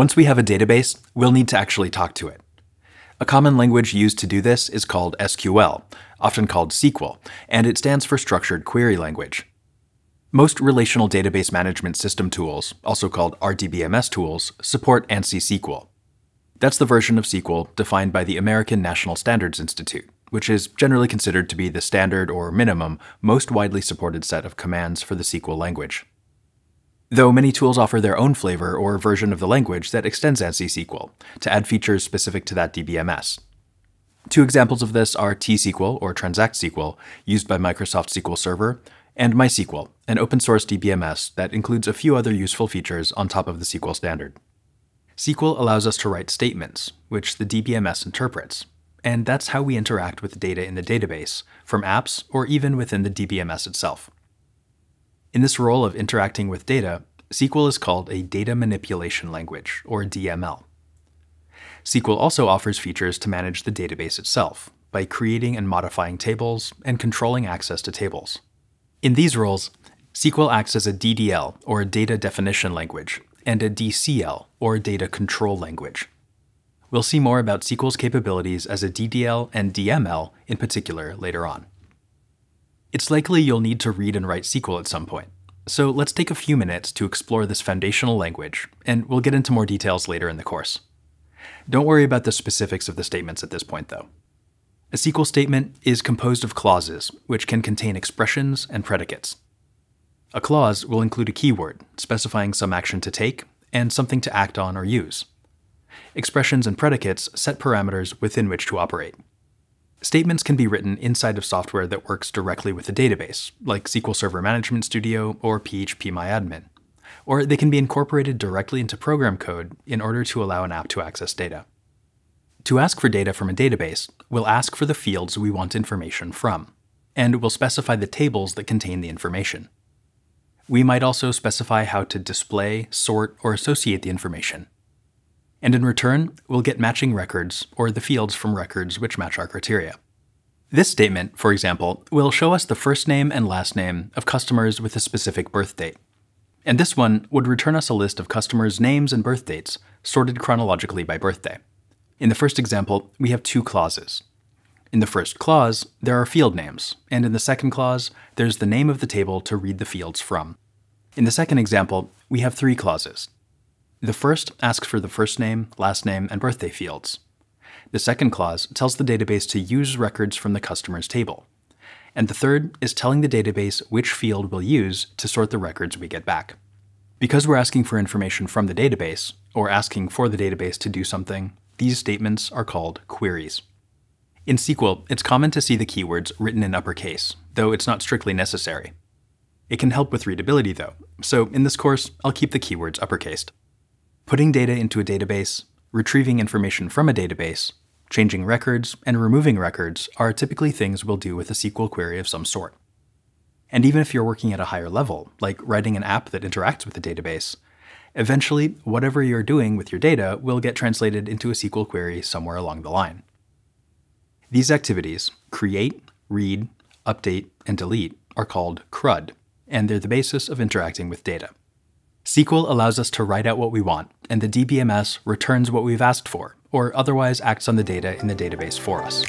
Once we have a database, we'll need to actually talk to it. A common language used to do this is called SQL, often called SQL, and it stands for Structured Query Language. Most relational database management system tools, also called RDBMS tools, support ANSI SQL. That's the version of SQL defined by the American National Standards Institute, which is generally considered to be the standard or minimum most widely supported set of commands for the SQL language. Though many tools offer their own flavor or version of the language that extends ANSI SQL to add features specific to that DBMS. Two examples of this are T-SQL or Transact SQL, used by Microsoft SQL Server, and MySQL, an open-source DBMS that includes a few other useful features on top of the SQL standard. SQL allows us to write statements, which the DBMS interprets, and that's how we interact with data in the database, from apps or even within the DBMS itself. In this role of interacting with data, SQL is called a Data Manipulation Language, or DML. SQL also offers features to manage the database itself, by creating and modifying tables and controlling access to tables. In these roles, SQL acts as a DDL, or Data Definition Language, and a DCL, or Data Control Language. We'll see more about SQL's capabilities as a DDL and DML in particular later on. It's likely you'll need to read and write SQL at some point, so let's take a few minutes to explore this foundational language, and we'll get into more details later in the course. Don't worry about the specifics of the statements at this point, though. A SQL statement is composed of clauses, which can contain expressions and predicates. A clause will include a keyword, specifying some action to take and something to act on or use. Expressions and predicates set parameters within which to operate. Statements can be written inside of software that works directly with the database, like SQL Server Management Studio or phpMyAdmin, or they can be incorporated directly into program code in order to allow an app to access data. To ask for data from a database, we'll ask for the fields we want information from, and we'll specify the tables that contain the information. We might also specify how to display, sort, or associate the information. And in return, we'll get matching records, or the fields from records which match our criteria. This statement, for example, will show us the first name and last name of customers with a specific birth date. And this one would return us a list of customers' names and birth dates, sorted chronologically by birthday. In the first example, we have two clauses. In the first clause, there are field names, and in the second clause, there's the name of the table to read the fields from. In the second example, we have three clauses. The first asks for the first name, last name, and birthday fields. The second clause tells the database to use records from the customer's table. And the third is telling the database which field we'll use to sort the records we get back. Because we're asking for information from the database, or asking for the database to do something, these statements are called queries. In SQL, it's common to see the keywords written in uppercase, though it's not strictly necessary. It can help with readability, though, so in this course, I'll keep the keywords uppercased. Putting data into a database, retrieving information from a database, changing records, and removing records are typically things we'll do with a SQL query of some sort. And even if you're working at a higher level, like writing an app that interacts with a database, eventually whatever you're doing with your data will get translated into a SQL query somewhere along the line. These activities, create, read, update, and delete, are called CRUD, and they're the basis of interacting with data. SQL allows us to write out what we want, and the DBMS returns what we've asked for, or otherwise acts on the data in the database for us.